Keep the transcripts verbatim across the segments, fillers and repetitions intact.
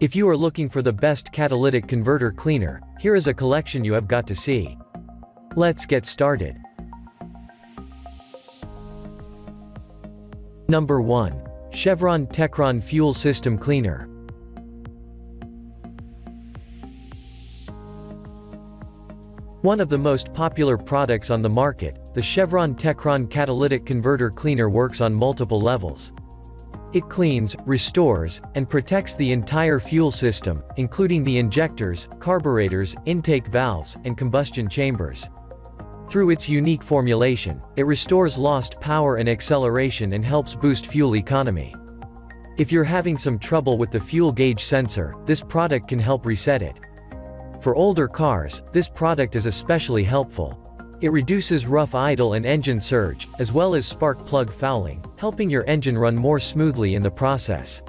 If you are looking for the best catalytic converter cleaner, here is a collection you have got to see. Let's get started. Number one. Chevron Techron Fuel System Cleaner. One of the most popular products on the market, the Chevron Techron Catalytic Converter Cleaner works on multiple levels. It cleans, restores, and protects the entire fuel system, including the injectors, carburetors, intake valves, and combustion chambers. Through its unique formulation, it restores lost power and acceleration and helps boost fuel economy. If you're having some trouble with the fuel gauge sensor, this product can help reset it. For older cars, this product is especially helpful. It reduces rough idle and engine surge, as well as spark plug fouling, helping your engine run more smoothly in the process.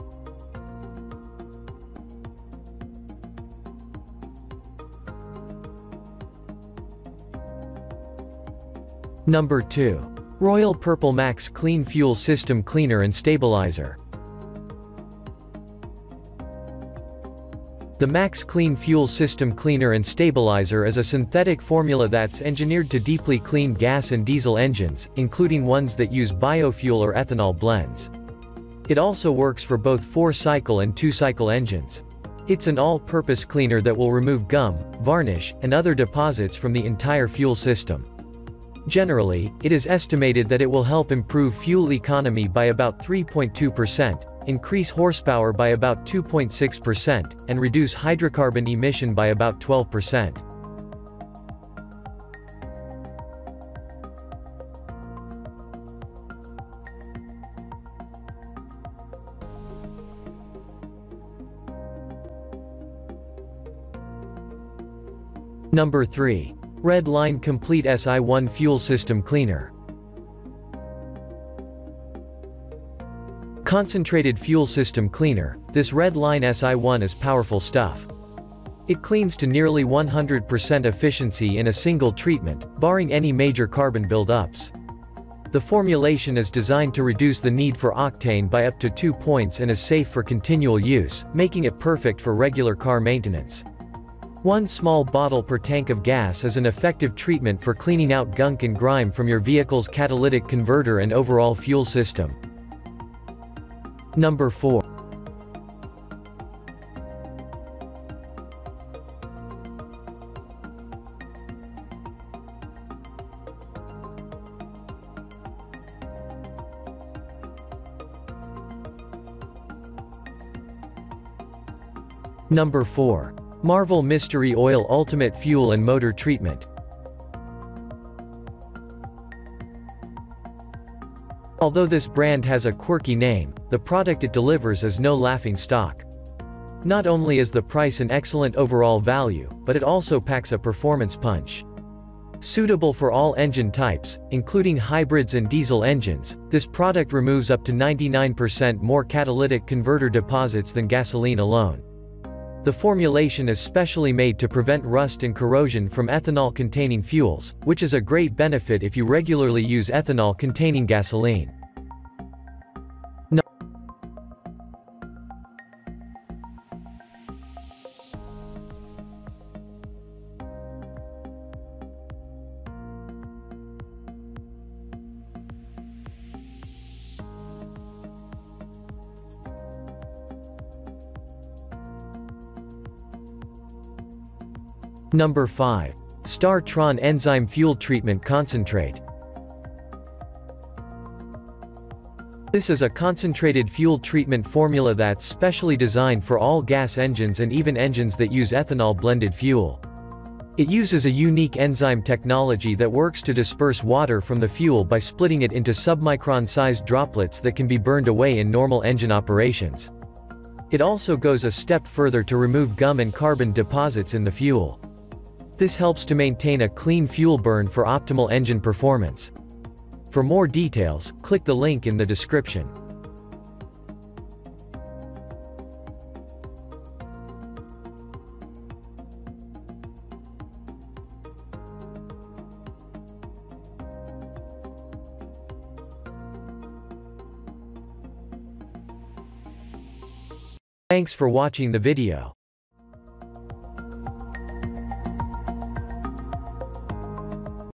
Number two. Royal Purple Max Clean Fuel System Cleaner and Stabilizer. The Max Clean Fuel System Cleaner and Stabilizer is a synthetic formula that's engineered to deeply clean gas and diesel engines, including ones that use biofuel or ethanol blends. It also works for both four-cycle and two-cycle engines. It's an all-purpose cleaner that will remove gum, varnish, and other deposits from the entire fuel system. Generally, it is estimated that it will help improve fuel economy by about three point two percent, increase horsepower by about two point six percent, and reduce hydrocarbon emission by about twelve percent. Number three. Red Line Complete S I one Fuel System Cleaner. Concentrated fuel system cleaner, this Red Line S I one is powerful stuff. It cleans to nearly one hundred percent efficiency in a single treatment, barring any major carbon buildups. The formulation is designed to reduce the need for octane by up to two points and is safe for continual use, making it perfect for regular car maintenance. One small bottle per tank of gas is an effective treatment for cleaning out gunk and grime from your vehicle's catalytic converter and overall fuel system. Number four. Number four. Marvel Mystery Oil Ultimate Fuel and Motor Treatment. Although this brand has a quirky name, the product it delivers is no laughing stock. Not only is the price an excellent overall value, but it also packs a performance punch. Suitable for all engine types, including hybrids and diesel engines, this product removes up to ninety-nine percent more catalytic converter deposits than gasoline alone. The formulation is specially made to prevent rust and corrosion from ethanol-containing fuels, which is a great benefit if you regularly use ethanol-containing gasoline. No. Number five. Star Tron Enzyme Fuel Treatment Concentrate. This is a concentrated fuel treatment formula that's specially designed for all gas engines and even engines that use ethanol-blended fuel. It uses a unique enzyme technology that works to disperse water from the fuel by splitting it into submicron-sized droplets that can be burned away in normal engine operations. It also goes a step further to remove gum and carbon deposits in the fuel. This helps to maintain a clean fuel burn for optimal engine performance. For more details, click the link in the description. Thanks for watching the video.